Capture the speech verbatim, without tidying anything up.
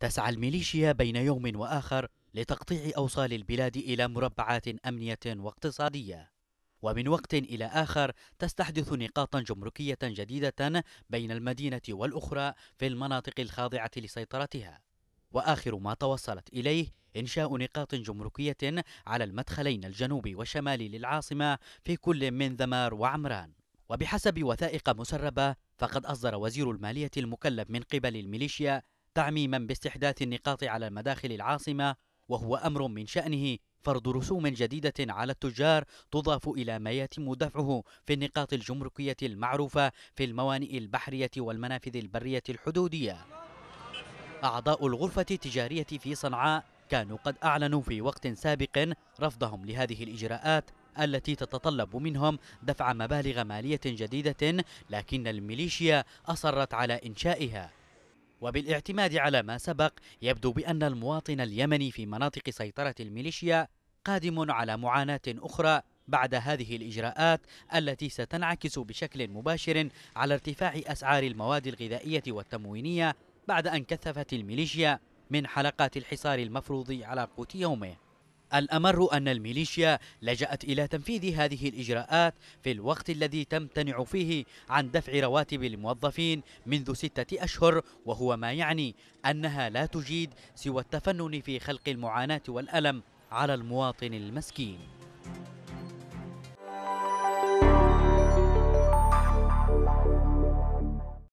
تسعى الميليشيا بين يوم وآخر لتقطيع أوصال البلاد إلى مربعات أمنية واقتصادية، ومن وقت إلى آخر تستحدث نقاطا جمركية جديدة بين المدينة والأخرى في المناطق الخاضعة لسيطرتها، وآخر ما توصلت إليه إنشاء نقاط جمركية على المدخلين الجنوبي والشمالي للعاصمة في كل من ذمار وعمران. وبحسب وثائق مسربة فقد أصدر وزير المالية المكلف من قبل الميليشيا تعميما باستحداث النقاط على مداخل العاصمة، وهو أمر من شأنه فرض رسوم جديدة على التجار تضاف إلى ما يتم دفعه في النقاط الجمركية المعروفة في الموانئ البحرية والمنافذ البرية الحدودية. أعضاء الغرفة التجارية في صنعاء كانوا قد أعلنوا في وقت سابق رفضهم لهذه الإجراءات التي تتطلب منهم دفع مبالغ مالية جديدة، لكن الميليشيا أصرت على إنشائها. وبالاعتماد على ما سبق يبدو بأن المواطن اليمني في مناطق سيطرة الميليشيا قادم على معاناة أخرى بعد هذه الإجراءات التي ستنعكس بشكل مباشر على ارتفاع أسعار المواد الغذائية والتموينية بعد أن كثفت الميليشيا من حلقات الحصار المفروض على قوت يومه. الأمر أن الميليشيا لجأت إلى تنفيذ هذه الإجراءات في الوقت الذي تمتنع فيه عن دفع رواتب الموظفين منذ ستة أشهر، وهو ما يعني أنها لا تجيد سوى التفنن في خلق المعاناة والألم على المواطن المسكين.